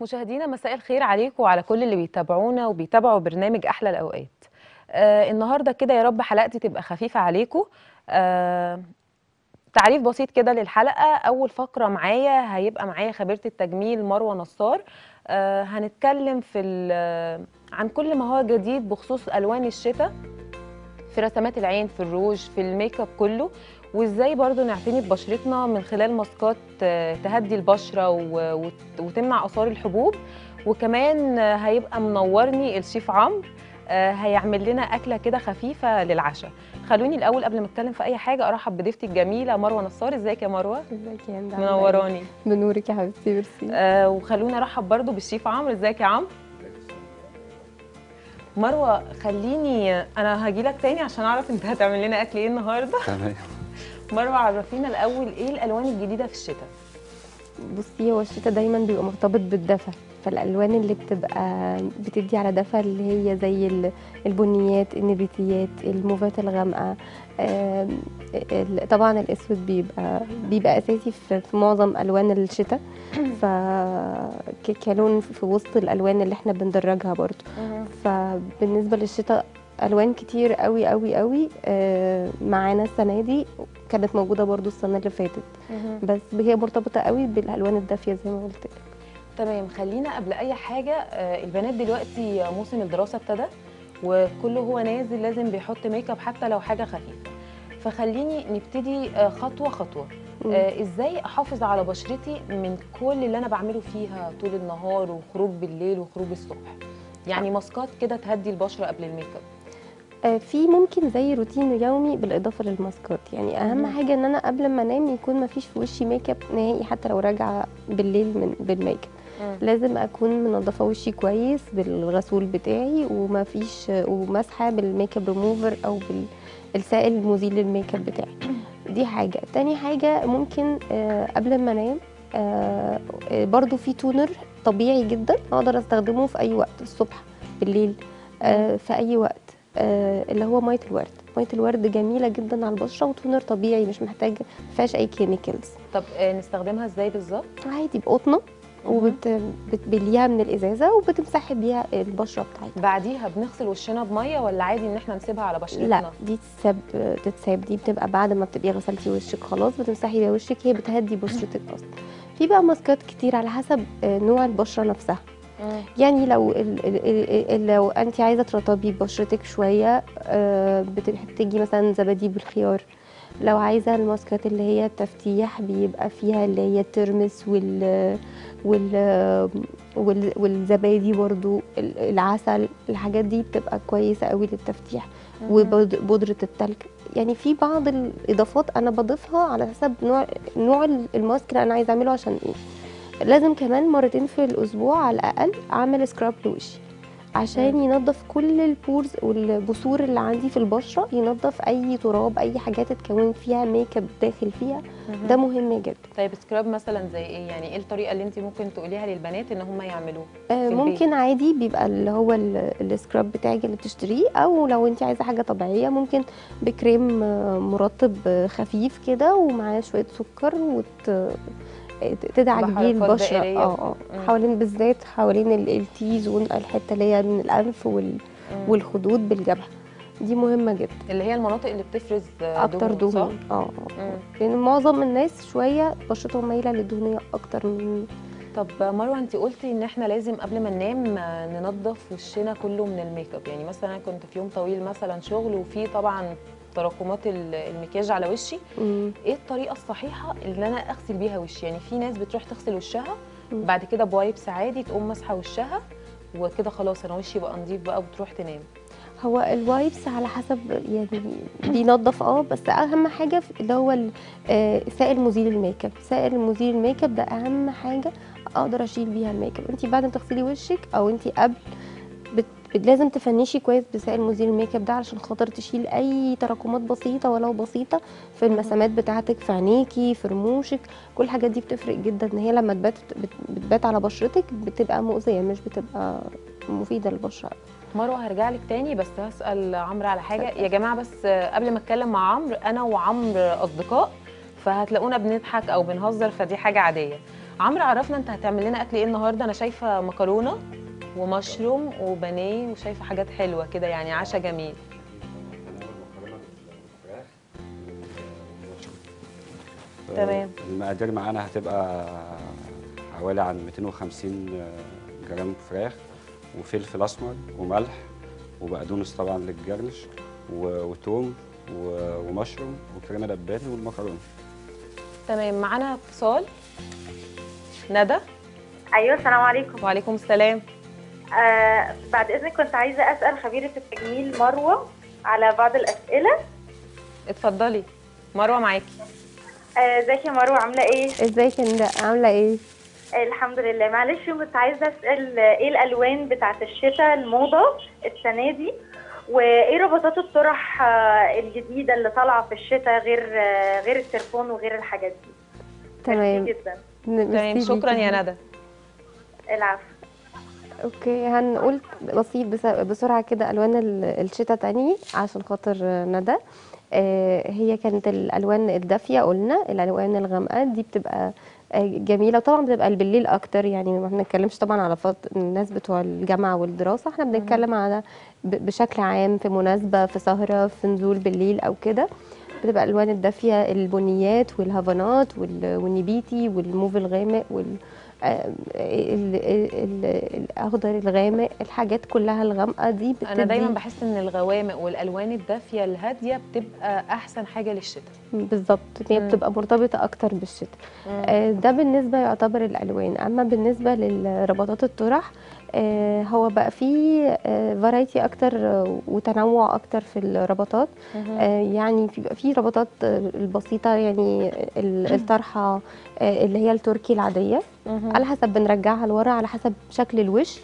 مشاهدينا مساء الخير عليكم وعلى كل اللي بيتابعونا وبيتابعوا برنامج احلى الاوقات. النهارده كده يا رب حلقتي تبقى خفيفه عليكم. تعريف بسيط كده للحلقه. اول فقره معايا هيبقى معايا خبيره التجميل مروة نصار. هنتكلم عن كل ما هو جديد بخصوص الوان الشتاء في رسمات العين، في الروج، في الميك اب كله، وازاي برضو نعتني ببشرتنا من خلال ماسكات تهدي البشره وتمنع اثار الحبوب. وكمان هيبقى منورني الشيف عمرو، هيعمل لنا اكله كده خفيفه للعشاء. خلوني الاول قبل ما اتكلم في اي حاجه ارحب بضيفتي الجميله مروة نصار. ازيك يا مروه؟ ازيك يا هند؟ منوراني. بنورك يا حبيبتي، ميرسي. وخلوني ارحب برضو بالشيف عمرو. ازيك يا عمرو؟ مروه خليني انا هجي لك تاني عشان اعرف انت هتعمل لنا اكل ايه النهارده. تمام. مروه عرفينا الاول ايه الالوان الجديده في الشتاء؟ بصي، هو الشتاء دايما بيبقى مرتبط بالدفا، فالالوان اللي بتبقى بتدي على دفا اللي هي زي البنيات، النبيتيات، الموفات الغامقه. طبعا الاسود بيبقى اساسي في معظم الوان الشتاء، فكلون في وسط الالوان اللي احنا بندرجها برضو. فبالنسبه للشتاء الوان كتير قوي قوي قوي معانا السنه دي، كانت موجوده برضو السنه اللي فاتت، بس هي مرتبطه قوي بالالوان الدافيه زي ما قلت لك. تمام. خلينا قبل اي حاجه، البنات دلوقتي موسم الدراسه ابتدى وكله هو نازل لازم بيحط ميك اب حتى لو حاجه خفيفه، فخليني نبتدي خطوه خطوه. ازاي احافظ على بشرتي من كل اللي انا بعمله فيها طول النهار وخروج بالليل وخروج الصبح؟ يعني ماسكات كده تهدي البشره قبل الميك اب، في ممكن زي روتين يومي بالاضافه للماسكات. يعني اهم حاجه ان انا قبل ما انام يكون ما فيش في وشي ميك اب نهائي، حتى لو راجعه بالليل بالميك اب لازم اكون منظفه وشي كويس بالغسول بتاعي، وما فيش ومسحه بالميك اب ريموفر او بالسائل المزيل للميك اب بتاعي. دي حاجه. تاني حاجه ممكن قبل ما انام برضو في تونر طبيعي جدا اقدر استخدمه في اي وقت، الصبح، بالليل، في اي وقت، اللي هو ميه الورد. ميه الورد جميله جدا على البشره، وتونر طبيعي مش محتاجه ما فيهاش اي كيميكلز. طب نستخدمها ازاي بالظبط؟ عادي بقطنه وبتبليها من الازازه وبتمسحي بيها البشره بتاعتك. بعديها بنغسل وشنا بميه ولا عادي ان احنا نسيبها على بشرتنا؟ لا، دي تتساب. دي بتبقى بعد ما بتبقي غسلتي وشك خلاص بتمسحي بيها وشك، هي بتهدي بشرتك اصلا. في بقى ماسكات كتير على حسب نوع البشره نفسها. يعني لو انت عايزه ترطبي بشرتك شويه بتحتاجي مثلا زبادي بالخيار. لو عايزه الماسكات اللي هي التفتيح بيبقى فيها اللي هي الترمس والزبادي برضو، العسل، الحاجات دي بتبقى كويسه قوي للتفتيح، وبودره التلج. يعني في بعض الاضافات انا بضيفها على حسب نوع الماسك اللي انا عايزه اعمله عشان ايه. لازم كمان مرتين في الاسبوع على الاقل اعمل سكراب لوشي عشان ينظف كل البورز والبثور اللي عندي في البشره، ينظف اي تراب، اي حاجات اتكون فيها ميك اب داخل فيها. ده مهم جدا. طيب سكراب مثلا زي ايه؟ يعني ايه الطريقه اللي انت ممكن تقوليها للبنات ان هم يعملوه؟ ممكن عادي بيبقى اللي هو السكراب بتاعك اللي بتشتريه، او لو انت عايزه حاجه طبيعيه ممكن بكريم مرطب خفيف كده ومعاه شويه سكر تدعك بيه البشره حوالين، بالذات حوالين التيزون، الحته اللي هي من الانف والخدود بالجبهه، دي مهمه جدا، اللي هي المناطق اللي بتفرز اكتر دهون. لان معظم الناس شويه بشرتهم مايله للدهونيه اكتر من. طب مروه انت قلتي ان احنا لازم قبل ما ننام ننظف وشنا كله من الميك اب. يعني مثلا انا كنت في يوم طويل مثلا شغل وفي طبعا تراكمات المكياج على وشي، ايه الطريقه الصحيحه اللي انا اغسل بيها وشي؟ يعني في ناس بتروح تغسل وشها بعد كده بوايبس عادي، تقوم ماسحه وشها وكده خلاص انا وشي بقى نضيف بقى وتروح تنام. هو الوايبس على حسب، يعني بينظف بس اهم حاجه اللي هو سائل مزيل الميك اب. سائل مزيل الميك اب ده اهم حاجه اقدر اشيل بيها الميك اب. انت بعد ما تغسلي وشك او انت قبل لازم تفنشي كويس بسائل مزيل الميك اب ده علشان خاطر تشيل اي تراكمات بسيطه ولو بسيطه في المسامات بتاعتك، في عينيكي، في رموشك. كل الحاجات دي بتفرق جدا، ان هي لما بتبات على بشرتك بتبقى مؤذيه، مش بتبقى مفيده للبشره. مروه هرجع لك تاني بس هسال عمرو على حاجه. يا جماعه بس قبل ما اتكلم مع عمرو، انا وعمرو اصدقاء، فهتلاقونا بنضحك او بنهزر، فدي حاجه عاديه. عمرو عرفنا انت هتعمل لنا اكل ايه النهارده؟ انا شايفه مكرونه ومشروم وبانيه، وشايفه حاجات حلوه كده يعني عشاء جميل. تمام. المقادير معانا هتبقى حوالي عن 250 جرام فراخ وفلفل اسمر وملح وبقدونس طبعا للجرنش وتوم ومشروم وكريمه لباني والمكرونه. تمام. معانا اتصال. ندى. ايوه السلام عليكم. وعليكم السلام. بعد اذنك كنت عايزه اسال خبيره التجميل مروه على بعض الاسئله. اتفضلي مروه معاكي. ازيك يا مروه عامله ايه؟ ازيك ندى عامله ايه؟ الحمد لله. معلش كنت عايزه اسال ايه الالوان بتاعه الشتاء الموضه السنه دي، وايه ربطات الطرح الجديده اللي طالعه في الشتاء غير التليفون وغير الحاجات دي. تمام جدا. تمام شكرا يا ندى. العفو. اوكي هنقول بسيط بسرعه كده الوان الشتاء تاني عشان خاطر ندى. هي كانت الالوان الدافيه قلنا، الالوان الغامقه دي بتبقى جميله، وطبعا بتبقى بالليل اكتر، يعني ما بنتكلمش طبعا على الناس بتوع الجامعه والدراسه، احنا بنتكلم على بشكل عام في مناسبه، في سهره، في نزول بالليل او كده، بتبقى الالوان الدافيه البنيات والهافانات والنبيتي والموف الغامق الاخضر الغامق، الحاجات كلها الغامقه دي بتدي. انا دايما بحس ان الغوامق والالوان الدافيه الهاديه بتبقى احسن حاجه للشتاء. بالظبط هي بتبقى مرتبطه اكتر بالشتاء. ده بالنسبه يعتبر الالوان. اما بالنسبه لرباطات الطرح هو بقى فيه فرايتي اكتر وتنوع اكتر في الرباطات، يعني في رباطات البسيطه يعني الطرحه اللي هي التركي العاديه على حسب بنرجعها لورا على حسب شكل الوش،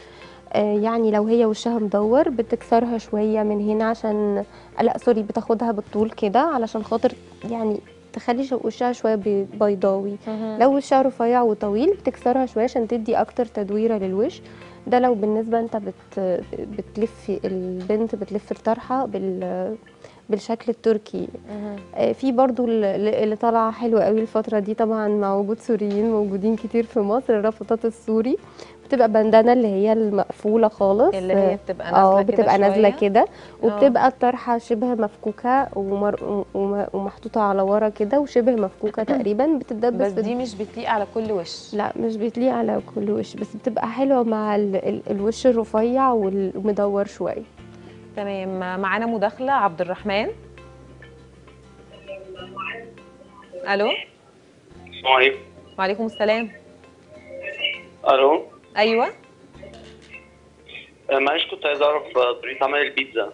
يعني لو هي وشها مدور بتكسرها شويه من هنا عشان لا سوري بتاخدها بالطول كده علشان خاطر يعني تخلي وشها شويه بيضاوي. لو وشها رفيع وطويل بتكسرها شويه عشان تدي اكتر تدويره للوش. ده لو بالنسبه انت بتلفي البنت بتلف الطرحه بالشكل التركي. في برضو اللي طالعه حلوه قوي الفتره دي طبعا مع وجود سوريين موجودين كتير في مصر، الرفطات السوري بتبقى بندانه اللي هي المقفوله خالص اللي هي بتبقى نازله كده، وبتبقى الطرحه شبه مفكوكه ومحطوطه على ورا كده وشبه مفكوكه تقريبا، بتتدبس بس دي مش بتليق على كل وش. لا مش بتليق على كل وش، بس بتبقى حلوه مع الوش الرفيع والمدور شويه. تمام. معانا مداخله. عبد الرحمن. الو. السلام عليكم. وعليكم السلام. الو. ايوه. معلش كنت عايز اعرف طريقه عمل البيتزا.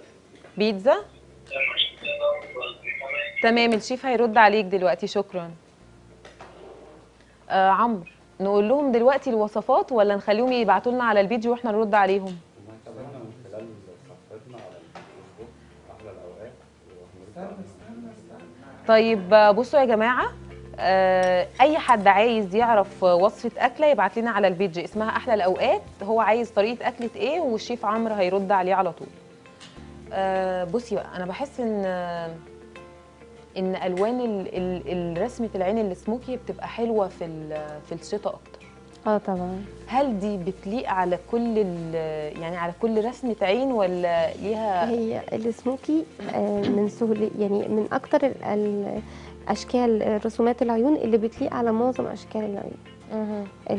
بيتزا؟ تمام الشيف هيرد عليك دلوقتي شكرا. عمرو نقول لهم دلوقتي الوصفات ولا نخليهم يبعتوا لنا على الفيديو واحنا نرد عليهم؟ طبعا من خلال صفحتنا على الفيسبوك احلى الاوقات. طيب بصوا يا جماعه، اي حد عايز يعرف وصفه اكله يبعت لنا على البيج اسمها احلى الاوقات، هو عايز طريقه اكله ايه والشيف عمرو هيرد عليه على طول. بصي بقى انا بحس ان الوان الرسمه العين السموكي بتبقى حلوه في الشتاء اكتر. طبعا. هل دي بتليق على كل يعني على كل رسمه عين ولا ليها؟ هي السموكي من سهل يعني من اكتر اشكال رسومات العيون اللي بتليق على معظم اشكال العيون.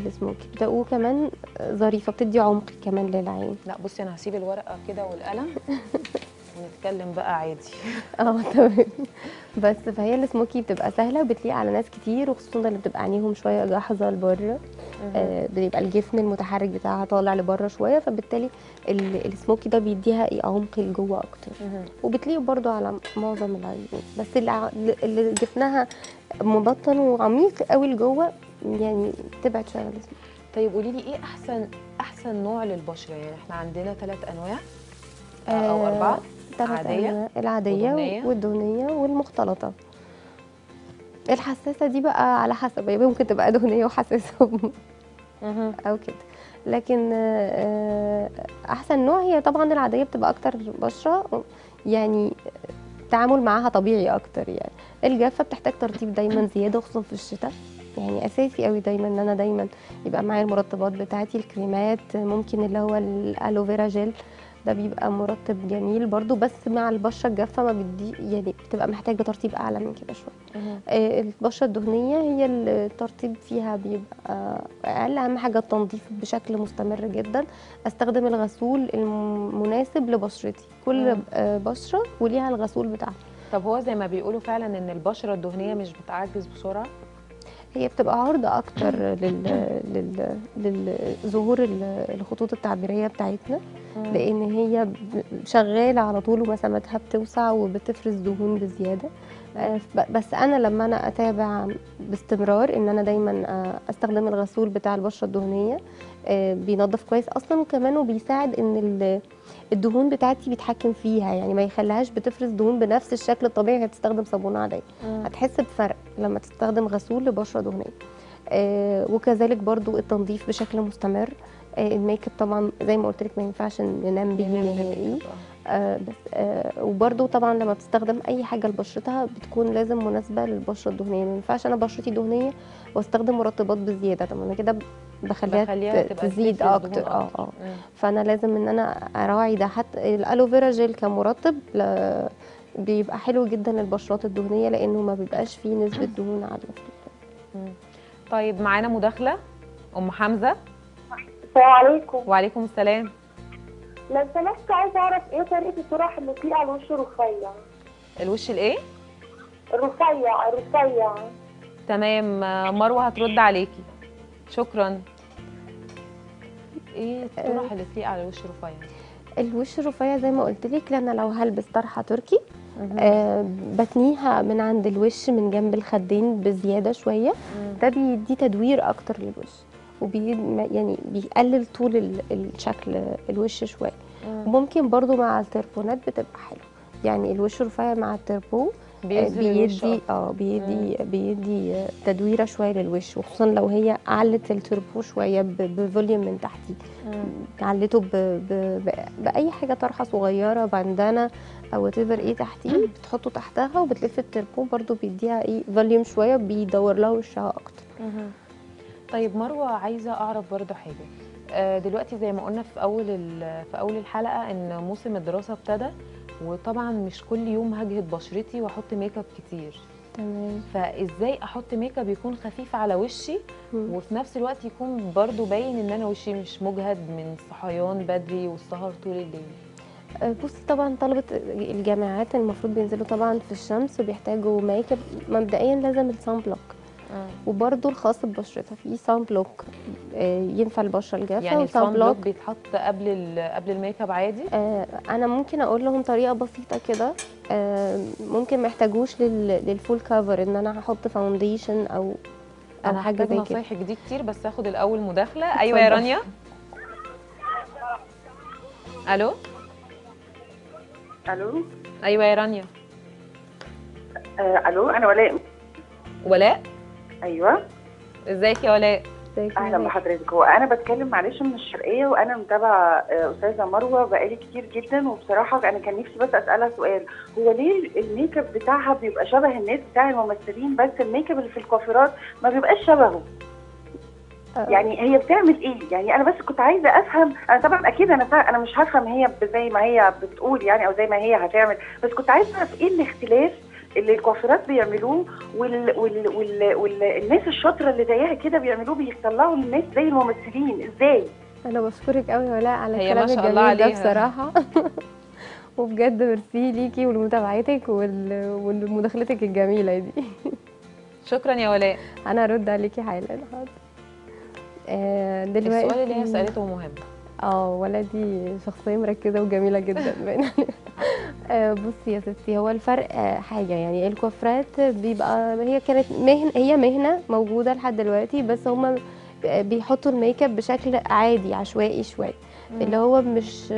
السموكي بتبقى كمان ظريفه بتدي عمق كمان للعين. لا بصي انا هسيب الورقه كده والقلم ونتكلم بقى عادي. تمام. بس فهي السموكي بتبقى سهله وبتليق على ناس كتير، وخصوصا اللي بتبقى عينيهم شويه جاحظه لبره، بيبقى الجفن المتحرك بتاعها طالع لبره شويه، فبالتالي السموكي ده بيديها عمق لجوه اكتر، وبتليق برضو على معظم العيون. بس اللي جفنها مبطن وعميق قوي لجوه يعني تبعد شويه عن السموكي. طيب قولي لي ايه احسن نوع للبشره؟ يعني احنا عندنا 3 انواع او 4 عادية العادية والدهنية والمختلطة. الحساسة دي بقى على حسب، ممكن تبقى دهنية وحساسة أو كده، لكن أحسن نوع هي طبعا العادية، بتبقى أكتر بشرة يعني التعامل معاها طبيعي اكتر. يعني الجافه بتحتاج ترطيب دايما زياده خصوصا في الشتاء، يعني اساسي قوي دايما ان انا دايما يبقى معايا المرطبات بتاعتي، الكريمات، ممكن اللي هو الالوفيرا جيل ده بيبقى مرطب جميل برضو، بس مع البشره الجافه ما بدي يعني بتبقى محتاجه ترطيب اعلى من كده شويه. البشره الدهنيه هي الترطيب فيها بيبقى اقل. اهم حاجه التنظيف بشكل مستمر جدا، استخدم الغسول المناسب لبشرتي، كل بشره وليها الغسول بتاعها. طب هو زي ما بيقولوا فعلا ان البشره الدهنيه مش بتعجز بسرعه؟ هي بتبقى عرضه اكتر للظهور الخطوط التعبيريه بتاعتنا، لان هي شغاله على طول ومسامتها بتوسع وبتفرز دهون بزياده. بس انا لما انا اتابع باستمرار ان انا دايما استخدم الغسول بتاع البشره الدهنيه، بينظف كويس اصلا، وكمان وبيساعد ان الدهون بتاعتي بيتحكم فيها، يعني ما يخليهاش بتفرز دهون بنفس الشكل الطبيعي. هي بتستخدم صابونه عاديه، هتحس بفرق لما تستخدم غسول لبشره دهنيه. وكذلك برضو التنظيف بشكل مستمر، الميك اب طبعا زي ما قلت لك ما ينفعش ننام بيه نهائي. وبرده طبعا لما بتستخدم اي حاجه لبشرتها بتكون لازم مناسبه للبشره الدهنيه، ما ينفعش انا بشرتي دهنيه واستخدم مرطبات بزياده، طب انا كده بخليها تزيد اكتر. فانا لازم ان انا اراعي ده. حتى الالوفيرا جيل كمرطب بيبقى حلو جدا للبشرات الدهنيه لانه ما بيبقاش فيه نسبه دهون عاليه. طيب معانا مداخله ام حمزه. السلام عليكم. وعليكم السلام. لو سمحت عايزه اعرف ايه طريقه الطرح اللي فيه على الوش الرفيع؟ الوش الايه؟ الرفيع. تمام، مروه هترد عليكي. شكرا. ايه الطرح اللي فيه على الوش الرفيع؟ الوش الرفيع زي ما قلت لك، لان لو هلبس طرحه تركي بتنيها من عند الوش من جنب الخدين بزياده شويه، ده بيدي تدوير اكتر للوش، يعني بيقلل طول الشكل الوش شويه. ممكن برضو مع التربونات بتبقى حلو، يعني الوش الرفيع مع التربو بيدي تدويره شويه للوش، وخصوصا لو هي علت التربو شويه بفوليوم من تحتي، علته باي حاجه، طرحه صغيره، باندانا او وات ايفر ايه تحتيه بتحطه تحتها وبتلف التربو، برضو بيديها ايه فوليوم شويه، بيدور لها وشها اكتر. طيب مروه عايزه اعرف برضو حاجه، دلوقتي زي ما قلنا في اول الحلقه ان موسم الدراسه ابتدى، وطبعا مش كل يوم هجهد بشرتي واحط ميك اب كتير، تمام، فازاي احط ميك اب يكون خفيف على وشي وفي نفس الوقت يكون برضو باين ان انا وشي مش مجهد من الصحيان بدري والسهر طول الليل؟ بصي طبعا طلبه الجامعات المفروض بينزلوا طبعا في الشمس وبيحتاجوا ميك اب، مبدئيا لازم الصن بلوك، وبرضه الخاص ببشرتها في صن بلوك ينفع البشره الجافه. يعني الصن بلوك بيتحط قبل الميك اب عادي؟ انا ممكن اقول لهم طريقه بسيطه كده، ممكن ما يحتاجوش للفول كفر ان انا هحط فاونديشن او حاجه زي كده. انا هحتاج نصايحك دي كتير، بس هاخد الاول مداخله. ايوه يا رانيا. الو الو. ايوه يا رانيا. الو، انا ولاء. ايوه ازيك يا ولاء؟ اهلا بحضرتك. هو انا بتكلم معلش من الشرقيه، وانا متابعه استاذه مروه بقالي كتير جدا، وبصراحه انا كان نفسي بس اسالها سؤال، هو ليه الميك اب بتاعها بيبقى شبه الناس بتاع الممثلين، بس الميك اب اللي في الكوافيرات ما بيبقاش شبهه؟ يعني هي بتعمل ايه؟ يعني انا بس كنت عايزه افهم. انا طبعا اكيد انا مش هفهم هي زي ما هي بتقول يعني، او زي ما هي هتعمل، بس كنت عايزه اعرف ايه الاختلاف اللي الكوافيرات بيعملوه والناس الشاطره اللي زيها كده بيعملوه، بيطلعوا الناس زي الممثلين ازاي؟ انا بشكرك قوي يا ولاء على كلامك الجميل ده بصراحه. وبجد ميرسي ليكي ولمتابعتك ولمداخلتك الجميله دي. شكرا يا ولاء. انا هرد عليكي حالا. حاضر. دلوقتي السؤال اللي هي سالته مهم. ولادي شخصيه مركزه وجميله جدا. بصي يا ستي، هو الفرق حاجه، يعني الكوافيرات بيبقى هي كانت مهنه موجوده لحد دلوقتي، بس هم بيحطوا الميك اب بشكل عادي عشوائي شويه، اللي هو مش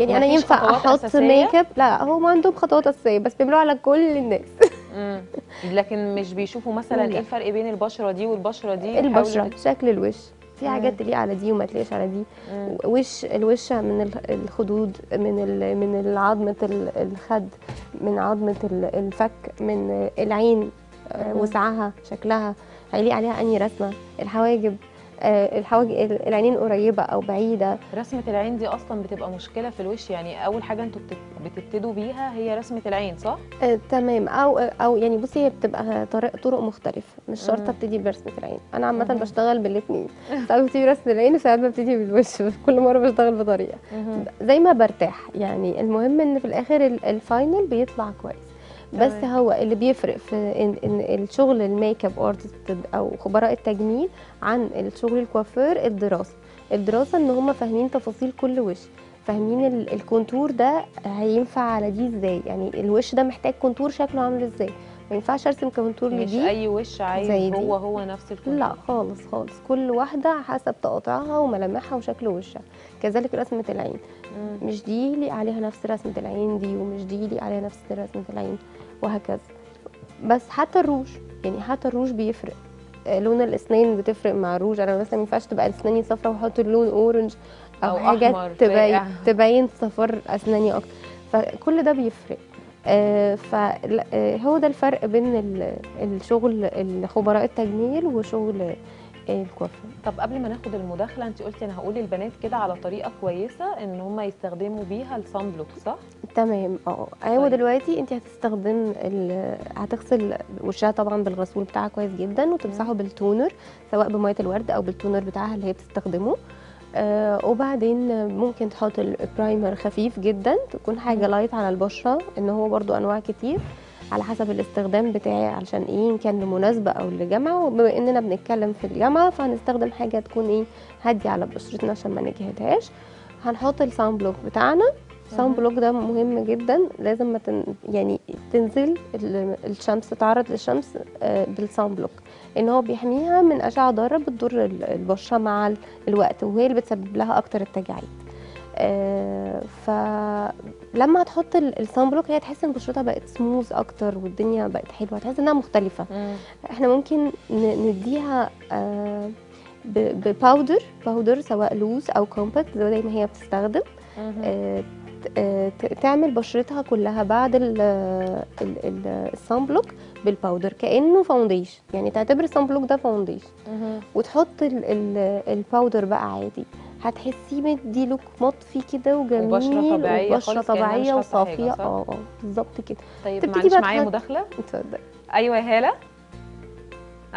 يعني انا ينفع احط ميك اب، لا هو ما عندهم خطوات اساسيه بس بيعملوها على كل الناس. لكن مش بيشوفوا مثلا ايه الفرق بين البشره دي والبشره دي، البشره شكل الوش في حاجات تليق على دي وما تليقش على دي. وش الوش من الخدود، من عظمه الخد، من عظمه الفك، من العين وسعها شكلها هيليق عليها انهي رسمه. الحواجب، العينين قريبه او بعيده. رسمه العين دي اصلا بتبقى مشكله في الوش، يعني اول حاجه انتوا بتبتدوا بيها هي رسمه العين، صح؟ تمام. او يعني بصي، هي بتبقى طرق مختلفه، مش شرط ابتدي برسمه العين. انا عامه بشتغل بالاثنين، ساعات ببتدي برسمه العين وساعات ببتدي بالوش، كل مره بشتغل بطريقه زي ما برتاح يعني. المهم ان في الاخر الفاينل بيطلع كويس. بس هو اللي بيفرق في إن الشغل الميك اب ارتست او خبراء التجميل عن الشغل الكوافير الدراسه ان هم فاهمين تفاصيل كل وش، فاهمين الكونتور ده هينفع على دي ازاي، يعني الوش ده محتاج كونتور شكله عامل ازاي. ما ينفعش ارسم كونتور لدي، مش اي وش عايز هو نفس الكونتور، لا خالص خالص. كل واحده حسب تقاطعها وملامحها وشكل وشها. كذلك رسمه العين، مش دي لي عليها نفس رسمه العين دي، ومش دي لي عليها نفس رسمه العين، وهكذا. بس حتى الروج، يعني حتى الروج بيفرق. لون الاسنان بتفرق مع الروج. انا مثلا ما ينفعش تبقى اسناني صفرا واحط اللون اورنج او حاجه تبين صفر اسناني اكتر، فكل ده بيفرق. فهو ده الفرق بين الشغل خبراء التجميل وشغل الكوافير. طب قبل ما ناخد المداخله، انت قلتي انا هقول للبنات كده على طريقه كويسه ان هم يستخدموا بيها الصن بلوك، صح؟ تمام. ايوه. دلوقتي انت هتغسل وشها طبعا بالغسول بتاعها كويس جدا، وتمسحه بالتونر، سواء بميه الورد او بالتونر بتاعها اللي هي بتستخدمه. وبعدين ممكن تحط البرايمر خفيف جدا، تكون حاجه لايت على البشره، ان هو برضو انواع كتير على حسب الاستخدام بتاعي، علشان ايه، ان كان لمناسبه او لجامعه، وبما اننا بنتكلم في الجامعه فهنستخدم حاجه تكون ايه هاديه على بشرتنا عشان ما نجهدهاش. هنحط الصن بلوك بتاعنا. الصن بلوك ده مهم جدا، لازم ما يعني تنزل الشمس، تعرض للشمس بالصن بلوك، ان هو بيحميها من اشعه ضاره بتضر البشره مع الوقت، وهي اللي بتسبب لها اكتر التجاعيد. فلما هتحط الصن بلوك هي تحس ان بشرتها بقت سموز اكتر، والدنيا بقت حلوه، هتحس انها مختلفه. احنا ممكن نديها باودر سواء لوز او كومباكت زي ما هي بتستخدم، تعمل بشرتها كلها بعد الصن بلوك بالباودر كانه فاونديشن، يعني تعتبر الصن بلوك ده فاونديشن، وتحط الباودر بقى عادي، هتحسيه مدي لوك مطفي كده وجميل، وبشره طبيعيه وصافيه. بالظبط كده. طيب معلش، معايا مداخله؟ اتفضلي. ايوه يا هاله.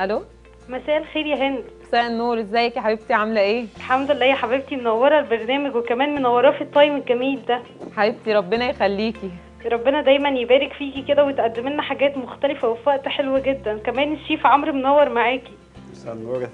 الو، مساء الخير يا هند. مساء النور، ازيك يا حبيبتي، عامله ايه؟ الحمد لله يا حبيبتي، منوره البرنامج، وكمان منوراه في التايم الجميل ده. حبيبتي ربنا يخليكي، ربنا دايما يبارك فيكي كده، وتقدم لنا حاجات مختلفه وفي وقت حلو جدا. كمان الشيف عمرو منور معاكي. مساء النور.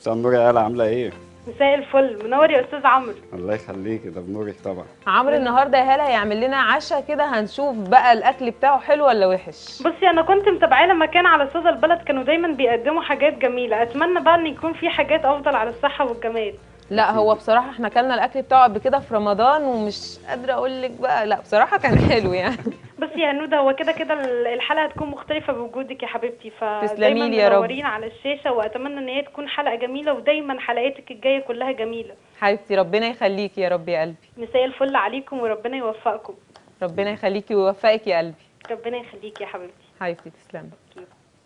مساء النور يا هاله، عامله ايه؟ مساء الفل، منور يا استاذ عمرو. الله يخليكي، ده بنورك طبعا. عمرو النهارده يا هاله هيعمل لنا عشاء كده، هنشوف بقى الاكل بتاعه حلو ولا وحش. بصي انا كنت متابعاه لما كان على صودا البلد، كانوا دايما بيقدموا حاجات جميله، اتمنى بقى ان يكون في حاجات افضل على الصحه والجمال. لا هو بصراحه احنا اكلنا الاكل بتاعه قبل كده في رمضان، ومش قادره اقول لك بقى، لا بصراحه كان حلو يعني. بصي يا هنوده، هو كده كده الحلقه هتكون مختلفه بوجودك يا حبيبتي، فدايما منورين على الشاشه، واتمنى ان هي تكون حلقه جميله، ودايما حلقاتك الجايه كلها جميله حبيبتي، ربنا يخليكي يا رب يا قلبي. مساء الفل عليكم، وربنا يوفقكم. ربنا يخليكي ويوفقك يا قلبي. ربنا يخليكي يا حبيبتي. حبيبتي تسلمي،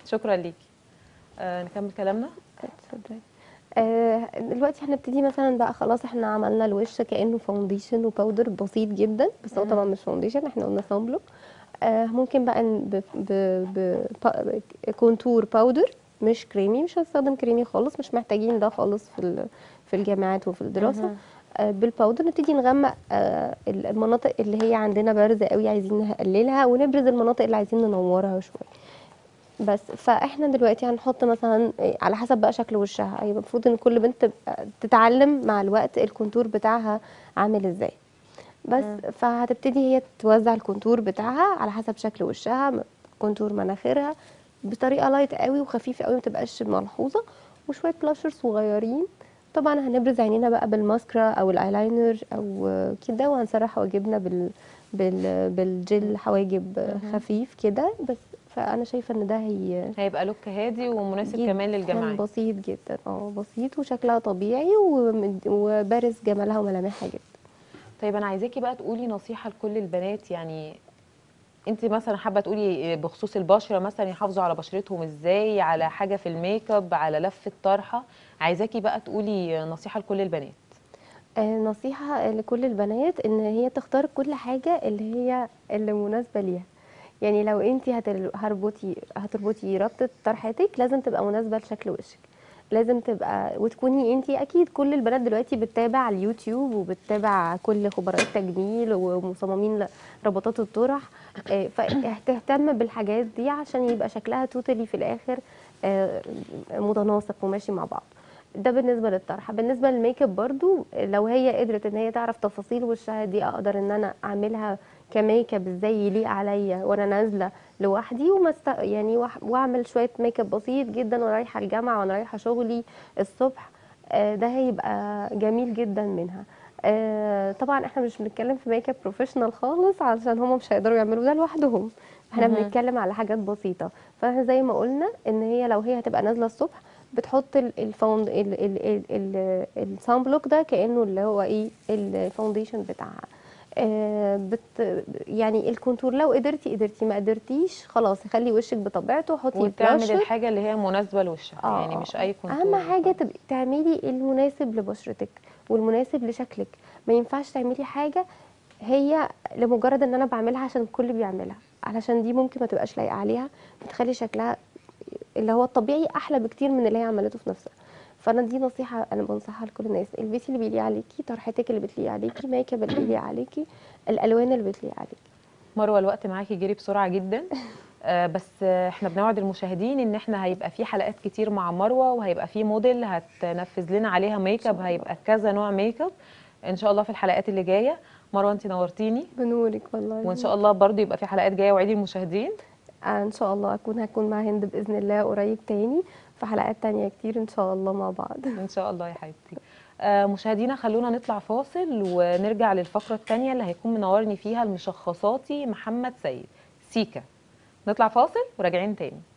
شكرا ليكي. نكمل كلامنا. اتفضلي. دلوقتي هنبتدي مثلا بقى، خلاص احنا عملنا الوش كانه فاونديشن وباودر بسيط جدا، بس هو طبعا مش فاونديشن، احنا قلنا صن بلوك. ممكن بقى كونتور باودر، مش كريمي، مش هنستخدم كريمي خالص، مش محتاجين ده خالص في الجامعات وفي الدراسه. بالباودر نبتدي نغمق المناطق اللي هي عندنا بارزه قوي عايزين نقللها، ونبرز المناطق اللي عايزين ننورها شويه بس. فاحنا دلوقتي هنحط مثلا على حسب بقى شكل وشها، هي المفروض ان كل بنت تتعلم مع الوقت الكونتور بتاعها عامل ازاي بس. فهتبتدي هي توزع الكونتور بتاعها على حسب شكل وشها، كونتور مناخيرها بطريقه لايت قوي وخفيفه قوي، ما تبقاش ملحوظه، وشويه بلاشر صغيرين. طبعا هنبرز عينينا بقى بالماسكرا او الايلاينر او كده، وهنسرح حواجبنا بالجل، حواجب خفيف كده بس. فانا شايفه ان ده هيبقى لوك هادي ومناسب كمان للجماعه، بسيط جدا، بسيط وشكلها طبيعي وبارز جمالها وملامحها جدا. طيب انا عايزاكي بقى تقولي نصيحه لكل البنات، يعني انت مثلا حابه تقولي بخصوص البشره مثلا يحافظوا على بشرتهم ازاي، على حاجه في الميك اب، على لفه طرحه، عايزاكي بقى تقولي نصيحه لكل البنات. نصيحه لكل البنات ان هي تختار كل حاجه اللي مناسبه ليها، يعني لو انت هتربطي ربطه طرحتك لازم تبقى مناسبه لشكل وشك، لازم تبقى وتكوني انت اكيد. كل البنات دلوقتي بتتابع اليوتيوب وبتتابع كل خبراء التجميل ومصممين ربطات الطرح، فهتهتم بالحاجات دي عشان يبقى شكلها توتالي في الاخر متناسق وماشي مع بعض. ده بالنسبه للطرحه. بالنسبه للميك اب برضو لو هي قدرت ان هي تعرف تفاصيل وشها دي، اقدر ان انا اعملها كميك اب ازاي يليق عليا وانا نازله لوحدي، واعمل شويه ميك اب بسيط جدا وانا رايحه الجامعه وانا رايحه شغلي الصبح، ده هيبقى جميل جدا منها. طبعا احنا مش بنتكلم في ميك اب بروفيشنال خالص علشان هم مش هيقدروا يعملوا ده لوحدهم، احنا بنتكلم على حاجات بسيطه. فاحنا زي ما قلنا ان هي لو هي هتبقى نازله الصبح بتحط الصن بلوك ده كانه اللي هو ايه الفاونديشن بتاعها، يعني الكونتور لو قدرتي، ما قدرتيش خلاص خلي وشك بطبيعته، حطي وتعمل الحاجه اللي هي مناسبه لوشك، يعني مش اي كونتور. اهم حاجه تبقي تعملي المناسب لبشرتك والمناسب لشكلك، ما ينفعش تعملي حاجه هي لمجرد ان انا بعملها عشان الكل بيعملها، علشان دي ممكن ما تبقاش لايقه عليها، بتخلي شكلها اللي هو الطبيعي احلى بكتير من اللي هي عملته في نفسها. فانا دي نصيحه انا بنصحها لكل الناس، البسي اللي بيليق عليكي، طرحتك اللي بتليق عليكي، ميك اب اللي بيليق عليكي، الالوان اللي بتليق عليكي. مروه الوقت معاكي جري بسرعه جدا، بس احنا بنوعد المشاهدين ان احنا هيبقى في حلقات كتير مع مروه، وهيبقى في موديل هتنفذ لنا عليها ميك اب، هيبقى كذا نوع ميك اب ان شاء الله في الحلقات اللي جايه. مروه انت نورتيني. بنورك والله. وان شاء الله برضو يبقى في حلقات جايه، وعدي المشاهدين ان شاء الله هكون مع هند باذن الله قريب تاني في حلقات تانية كتير ان شاء الله مع بعض. ان شاء الله يا حبيبتي. مشاهدينا خلونا نطلع فاصل ونرجع للفقره التانية اللي هيكون منورني فيها المشخصاتي محمد سيد سيكا. نطلع فاصل وراجعين تاني.